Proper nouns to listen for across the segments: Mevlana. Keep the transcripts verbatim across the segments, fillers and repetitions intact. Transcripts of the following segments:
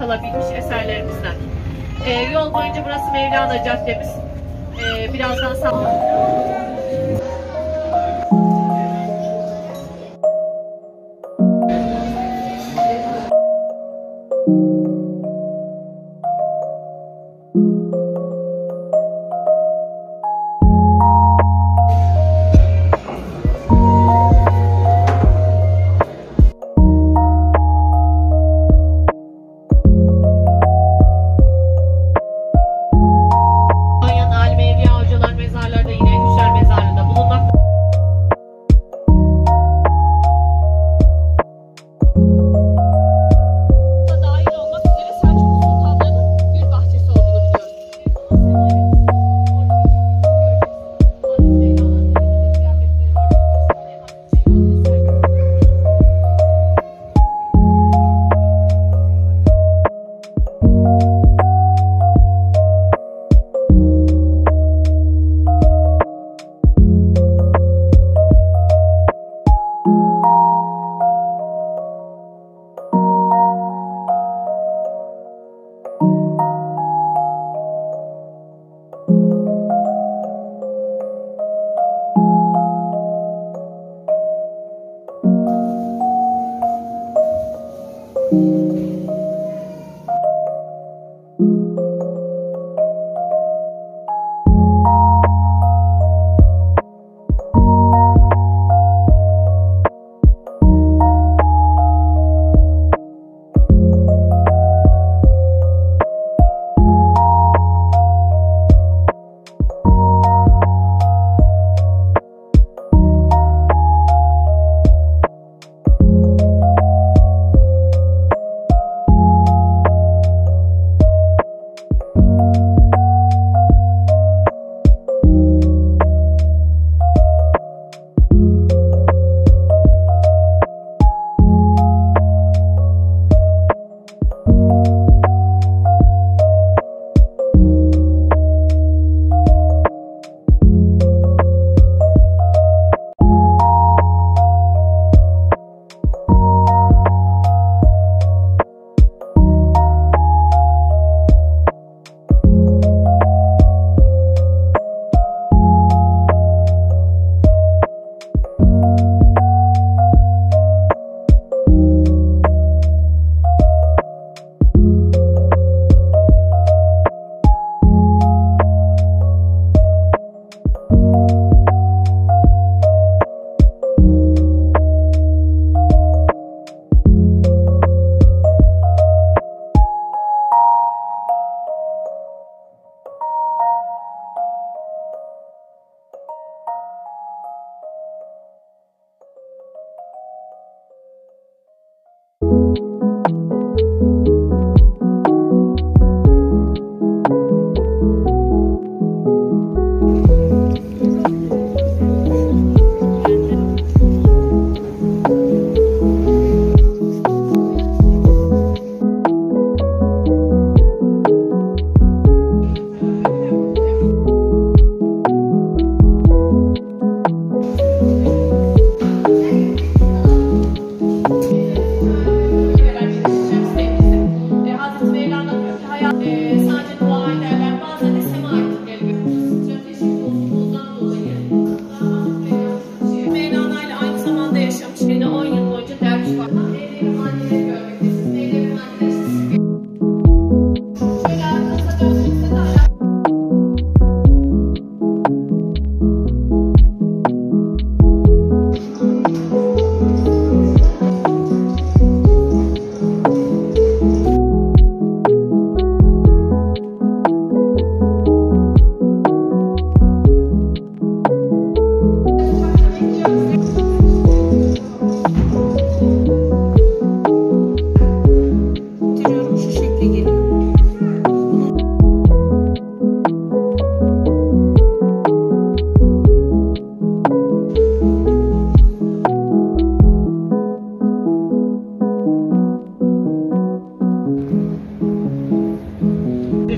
Kalabilmiş eserlerimizden. Ee, yol boyunca burası Mevlana Caddemiz. Ee, birazdan sağ mezarlarda yine güzel mezarlar.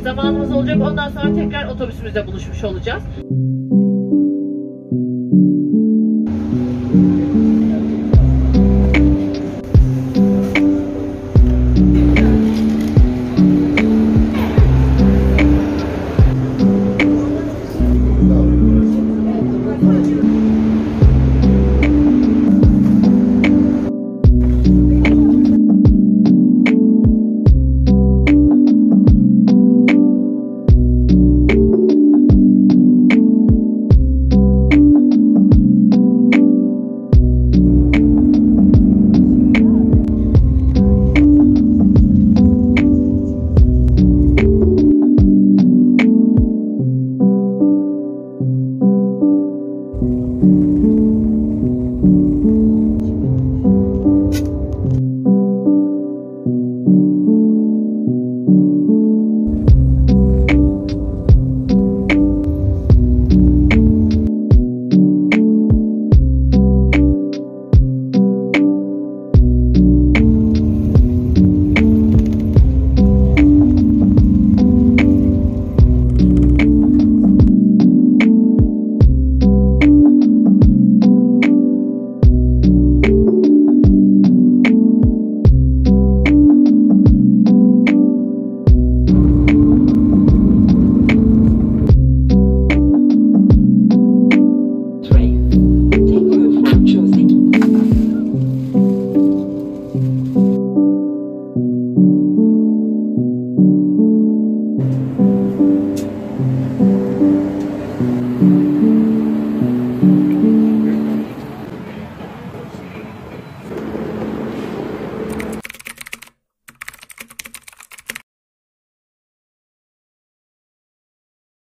zamanımız olacak. Ondan sonra tekrar otobüsümüzde buluşmuş olacağız.